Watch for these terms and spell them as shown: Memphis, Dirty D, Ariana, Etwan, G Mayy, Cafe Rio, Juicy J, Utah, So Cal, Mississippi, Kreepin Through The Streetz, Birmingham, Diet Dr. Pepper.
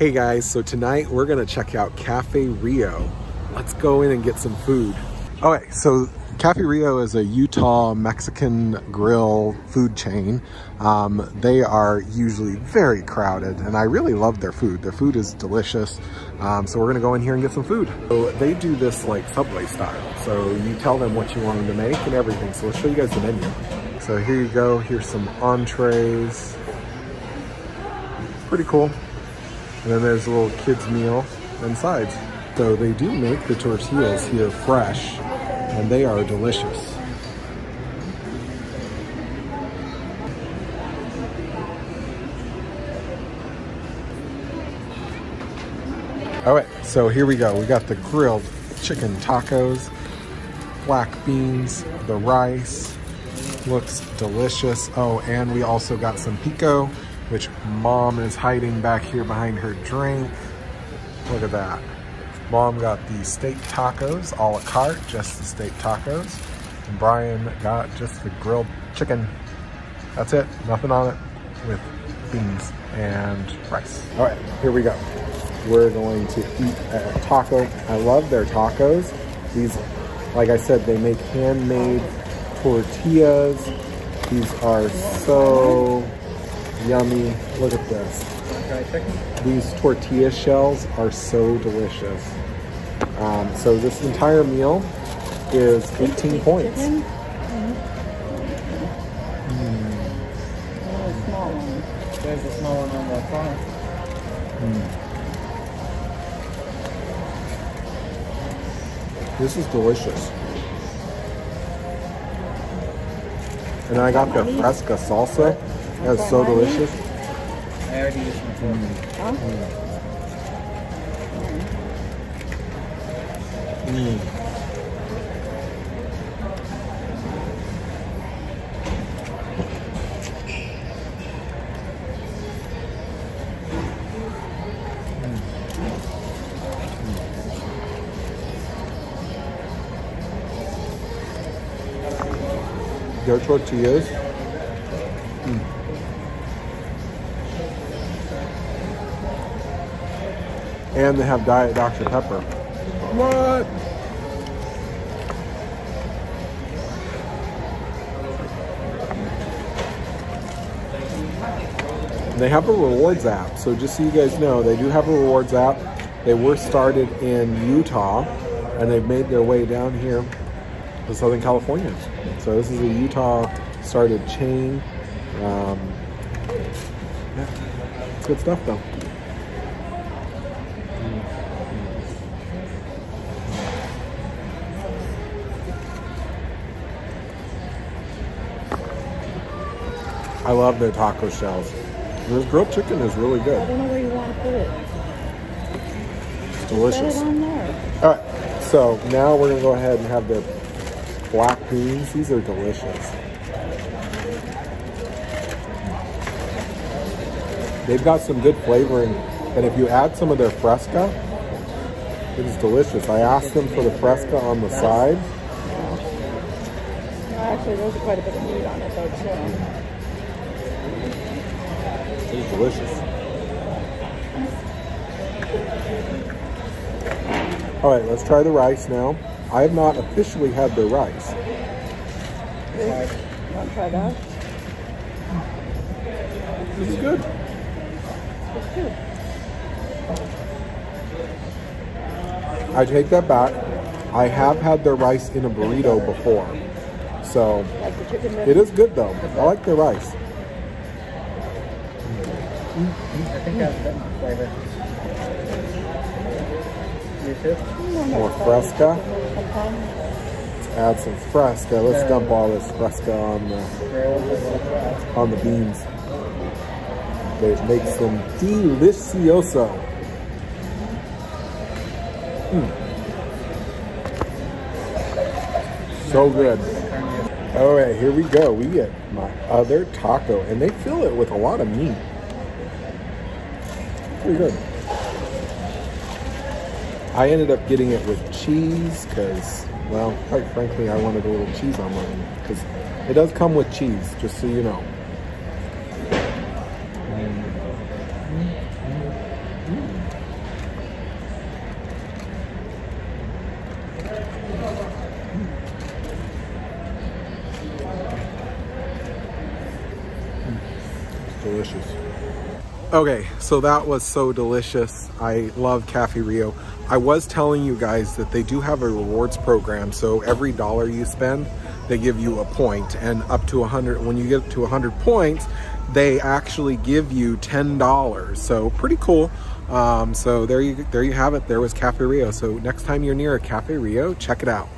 Hey guys, so tonight we're gonna check out Cafe Rio. Let's go in and get some food. All right, so Cafe Rio is a Utah Mexican grill food chain. They are usually very crowded and I really love their food. Their food is delicious. So we're gonna go in here and get some food. So they do this like Subway style. So you tell them what you want them to make and everything. So let's show you guys the menu. So here you go, here's some entrees. Pretty cool. And then there's a little kids meal and sides. So they do make the tortillas here fresh and they are delicious. All right, so here we go. We got the grilled chicken tacos, black beans, the rice, looks delicious. Oh, and we also got some pico, which mom is hiding back here behind her drink. Look at that. Mom got the steak tacos, a la carte, just the steak tacos. And Brian got just the grilled chicken. That's it, nothing on it, with beans and rice. All right, here we go. We're going to eat a taco. I love their tacos. These, like I said, they make handmade tortillas. These are so yummy. Look at this. These tortilla shells are so delicious. So this entire meal is 18 points. There's a small one on the front. This is delicious. And I got the fresca salsa. That's so delicious. I already used my phone. Their tortillas. And they have Diet Dr. Pepper. What? They have a rewards app. So just so you guys know, they do have a rewards app. They were started in Utah and they've made their way down here to Southern California. So this is a Utah started chain. Yeah, it's good stuff though. I love their taco shells. This grilled chicken is really good. I don't know where you want to put it. It's delicious. Put it on there. All right, so now we're gonna go ahead and have the black beans. These are delicious. They've got some good flavoring, and if you add some of their fresca, it is delicious. I asked them for the fresca on the side. Actually, there's quite a bit of meat on it though, too. It's delicious. All right, let's try the rice now. I have not officially had the rice. You want to try that? This is good. It's good. I take that back. I have had their rice in a burrito before. So it is good though. I like their rice. I think that's the flavor. More fresca. Add some fresca. Let's dump all this fresca on the beans. They make some delicioso. So good. All right, here we go. We get my other taco, and they fill it with a lot of meat. Pretty good. I ended up getting it with cheese because, well, quite frankly, I wanted a little cheese on mine because it does come with cheese, just so you know. delicious. Okay, so that was so delicious. I love Cafe Rio. I was telling you guys that they do have a rewards program, so every dollar you spend, they give you a point, and up to 100, when you get to 100 points, they actually give you $10. So pretty cool. So there you have it. There was Cafe Rio. So next time you're near a Cafe Rio, check it out.